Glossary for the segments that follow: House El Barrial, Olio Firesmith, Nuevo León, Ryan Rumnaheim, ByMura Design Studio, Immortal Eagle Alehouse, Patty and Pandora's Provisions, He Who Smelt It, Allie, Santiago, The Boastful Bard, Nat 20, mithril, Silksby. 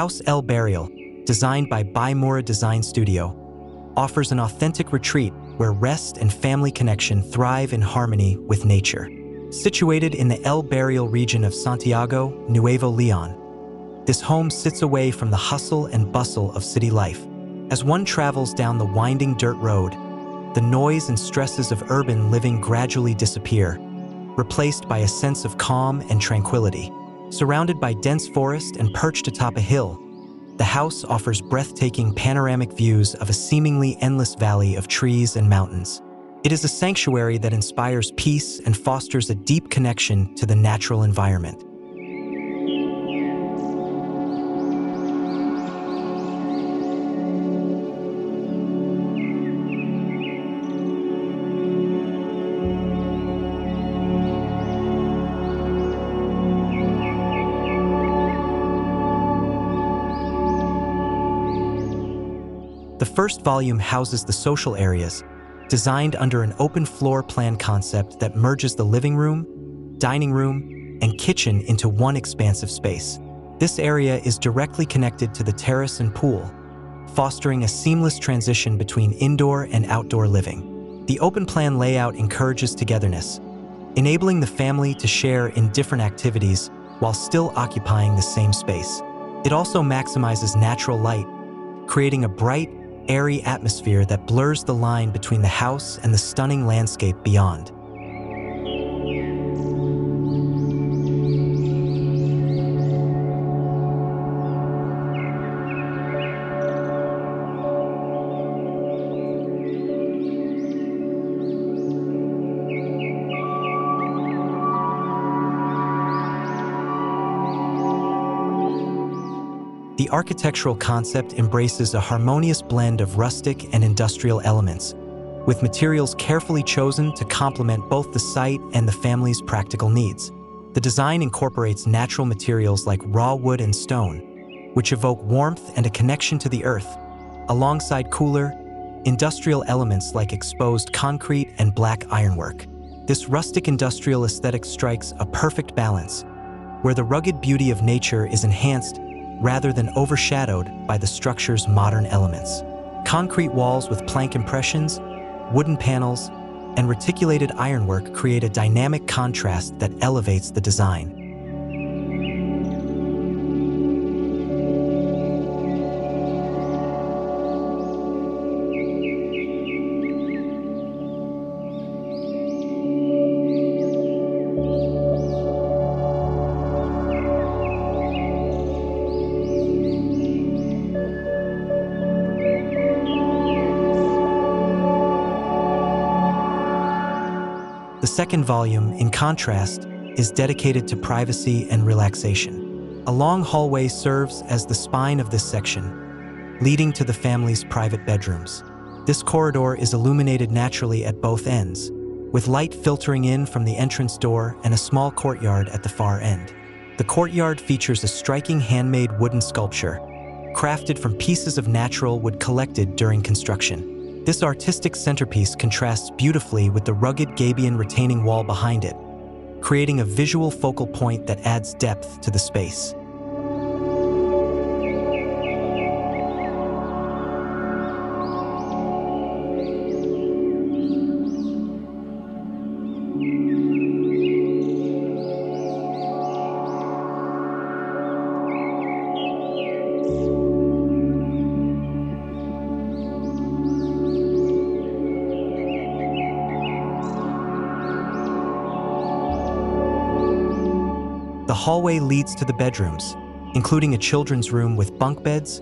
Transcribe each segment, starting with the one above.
House El Barrial, designed by ByMura Design Studio, offers an authentic retreat where rest and family connection thrive in harmony with nature. Situated in the El Barrial region of Santiago, Nuevo León, this home sits away from the hustle and bustle of city life. As one travels down the winding dirt road, the noise and stresses of urban living gradually disappear, replaced by a sense of calm and tranquility. Surrounded by dense forest and perched atop a hill, the house offers breathtaking panoramic views of a seemingly endless valley of trees and mountains. It is a sanctuary that inspires peace and fosters a deep connection to the natural environment. The first volume houses the social areas, designed under an open floor plan concept that merges the living room, dining room, and kitchen into one expansive space. This area is directly connected to the terrace and pool, fostering a seamless transition between indoor and outdoor living. The open plan layout encourages togetherness, enabling the family to share in different activities while still occupying the same space. It also maximizes natural light, creating a bright, airy atmosphere that blurs the line between the house and the stunning landscape beyond. The architectural concept embraces a harmonious blend of rustic and industrial elements, with materials carefully chosen to complement both the site and the family's practical needs. The design incorporates natural materials like raw wood and stone, which evoke warmth and a connection to the earth, alongside cooler, industrial elements like exposed concrete and black ironwork. This rustic industrial aesthetic strikes a perfect balance, where the rugged beauty of nature is enhanced rather than overshadowed by the structure's modern elements. Concrete walls with plank impressions, wooden panels, and reticulated ironwork create a dynamic contrast that elevates the design. The second volume, in contrast, is dedicated to privacy and relaxation. A long hallway serves as the spine of this section, leading to the family's private bedrooms. This corridor is illuminated naturally at both ends, with light filtering in from the entrance door and a small courtyard at the far end. The courtyard features a striking handmade wooden sculpture, crafted from pieces of natural wood collected during construction. This artistic centerpiece contrasts beautifully with the rugged gabion retaining wall behind it, creating a visual focal point that adds depth to the space. The hallway leads to the bedrooms, including a children's room with bunk beds,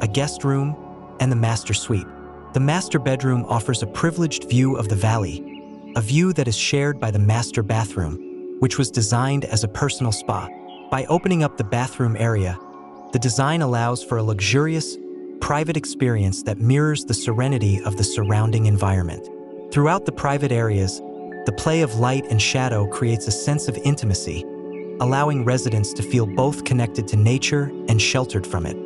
a guest room, and the master suite. The master bedroom offers a privileged view of the valley, a view that is shared by the master bathroom, which was designed as a personal spa. By opening up the bathroom area, the design allows for a luxurious, private experience that mirrors the serenity of the surrounding environment. Throughout the private areas, the play of light and shadow creates a sense of intimacy, allowing residents to feel both connected to nature and sheltered from it.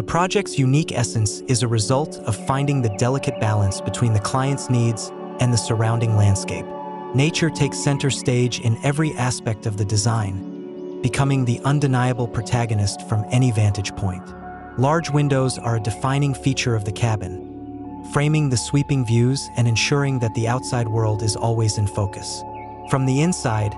The project's unique essence is a result of finding the delicate balance between the client's needs and the surrounding landscape. Nature takes center stage in every aspect of the design, becoming the undeniable protagonist from any vantage point. Large windows are a defining feature of the cabin, framing the sweeping views and ensuring that the outside world is always in focus. From the inside,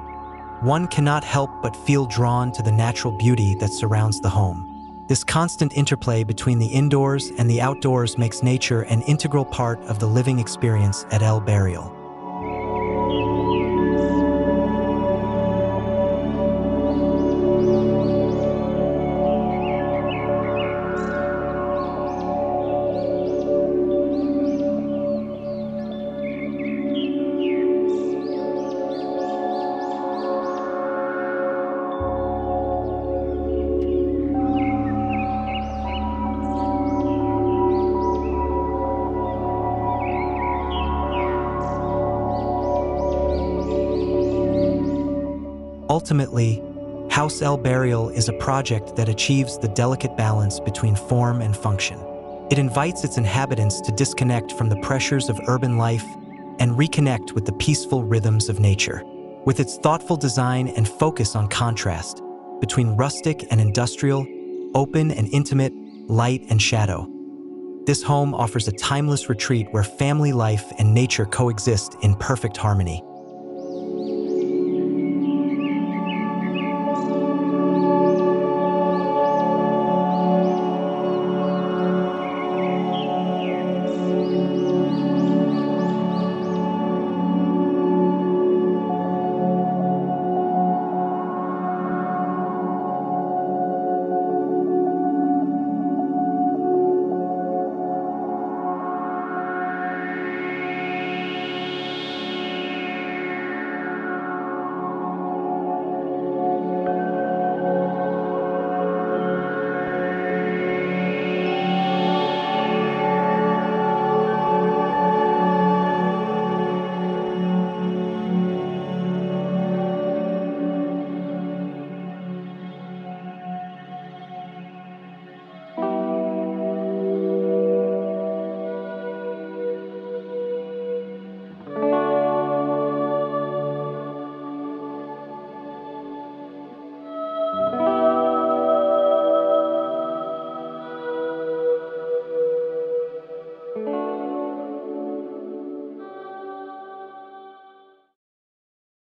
one cannot help but feel drawn to the natural beauty that surrounds the home. This constant interplay between the indoors and the outdoors makes nature an integral part of the living experience at El Barrial. Ultimately, House El Barrial is a project that achieves the delicate balance between form and function. It invites its inhabitants to disconnect from the pressures of urban life and reconnect with the peaceful rhythms of nature. With its thoughtful design and focus on contrast between rustic and industrial, open and intimate, light and shadow, this home offers a timeless retreat where family life and nature coexist in perfect harmony.